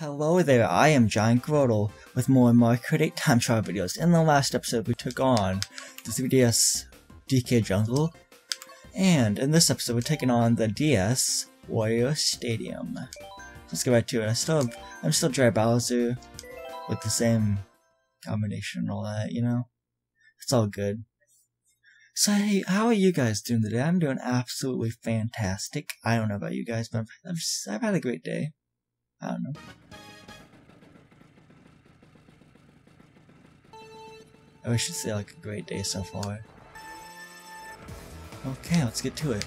Hello there, I am GiantGrotle with more of my critic time trial videos. In the last episode we took on the 3DS DK jungle, and in this episode we're taking on the DS Warrior Stadium. Let's get right to it. I'm still Dry Bowser with the same combination and all that, you know? It's all good. So hey, how are you guys doing today? I'm doing absolutely fantastic. I don't know about you guys, but I've had a great day. I don't know. I should say like a great day so far. Okay, let's get to it.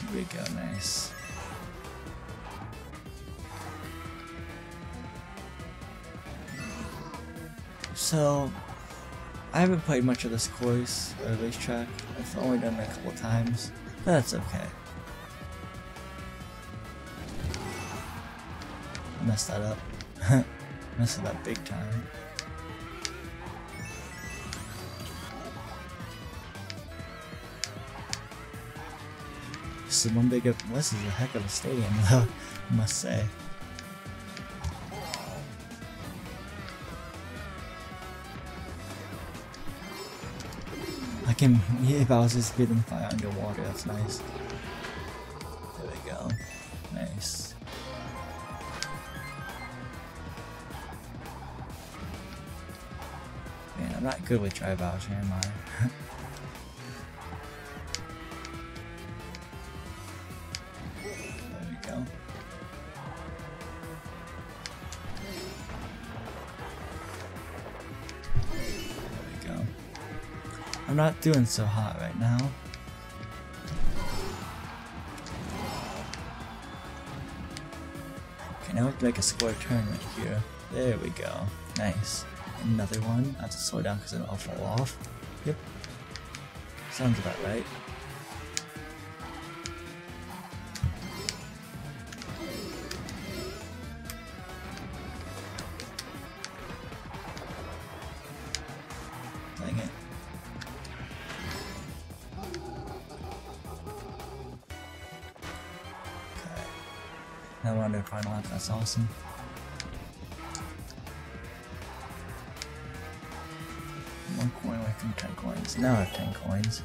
Here we go, nice. So, I haven't played much of this course or racetrack. I've only done it a couple times. That's okay. I messed that up. Messed it up big time. This is one big up. This is a heck of a stadium, though, I must say. I can hear Bowser's breathing fire underwater, that's nice. There we go. Nice. Man, I'm not good with Dry Bowser, am I? There we go. I'm not doing so hot right now. Okay, now we can make a square turn right here. There we go. Nice. Another one. I have to slow down because it'll all fall off. Yep. Sounds about right. Dang it. Now we're on to a final lap, that's awesome. One coin away from 10 coins. Now I have 10 coins.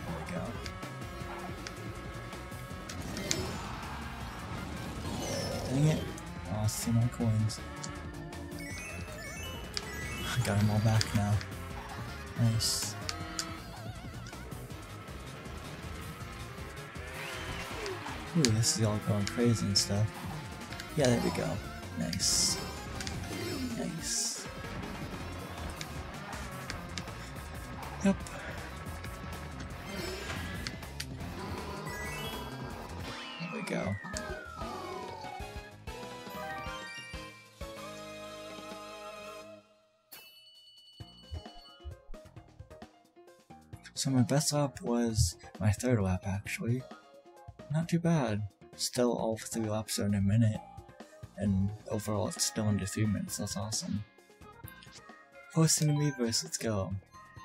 There we go. Dang it. Oh, I see my coins. I got them all back now. Nice. Ooh, this is all going crazy and stuff. Yeah, there we go. Nice. Nice. Yep. There we go. So my best lap was my third lap, actually. Not too bad. Still all 3 laps are in a minute, and overall it's still under 3 minutes, that's awesome. Posting in reverse, let's go.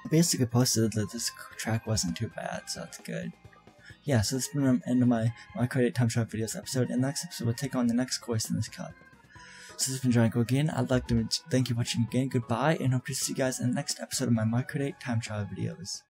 I basically posted that this track wasn't too bad, so that's good. Yeah, so that's been the end of my credit time trial videos episode, and next episode we'll take on the next course in this cup. So this has been GiantGrotle again. I'd like to thank you for watching again, goodbye, and hope to see you guys in the next episode of my credit time trial videos.